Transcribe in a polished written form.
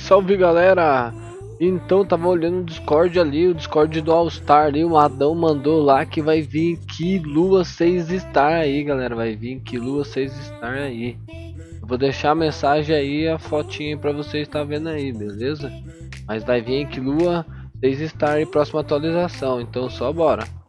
Salve galera! Então tava olhando o Discord ali, o Discord do All Star ali, o Adão mandou lá que vai vir Killua 6 Star aí, galera, vai vir Killua 6 Star aí. Eu vou deixar a mensagem aí, a fotinha pra vocês tá vendo aí, beleza? Mas vai vir Killua 6 Star e próxima atualização, então só bora!